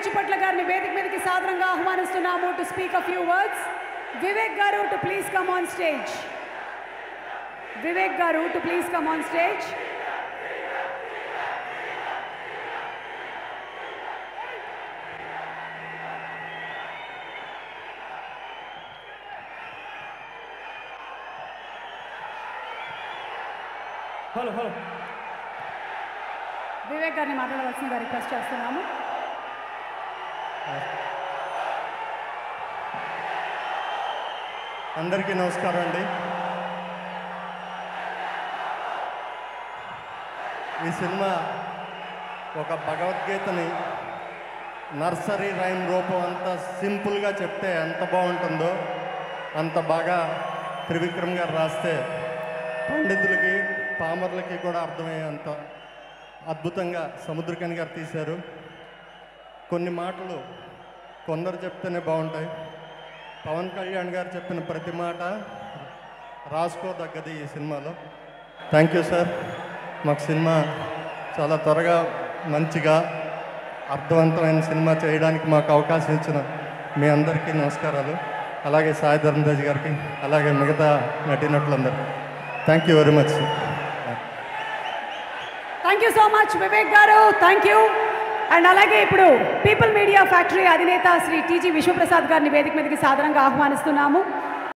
Kuchibotla garini Vedic meediki sadaranga ahwanistunnamu to speak a few words. Vivek garu to please come on stage. Vivek garu to please come on stage. Hello, hello. Vivek garini maatladavalasina request chestunnanu. अंदरिकी नमस्कारं अंडी ई cinema ओक भगवद्गीतनी nursery rhyme रूपं अंत simple गा चेप्ते एंत बागुंटुंदो अंत बागा त्रिविक्रम गारु रास्ते पंडितुलकी पामर्लकी कूडा अर्थमय्येंत अद्भुतंगा समुद्रकन्य गारु तीसारु కొన్ని మాటలు కొందరు చెప్తేనే బాగుంటాయి పవన్ కళ్యాణ్ గారు చెప్పిన ప్రతి మాట రాసుకోదగ్గది ఈ సినిమాలో థాంక్యూ సార్ మాకు సినిమా చాలా త్వరగా మంచిగా అర్థవంతమైన సినిమా చేయడానికి మాకు అవకాశం ఇచ్చిన మీ అందరికీ నమస్కారాలు అలాగే సాయి ధర్మరాజ్ గారికి అలాగే మిగతా నటినట్లందరికీ thank you very much thank you so much Vivek గారు థాంక్యూ అండ్ అలాగే ఇప్పుడు పీపుల్ మీడియా ఫ్యాక్టరీ అధినేత శ్రీ టీజీ విశ్వప్రసాద్ గారిని వేదిక మీదకి సాదరంగా ఆహ్వానిస్తున్నాము.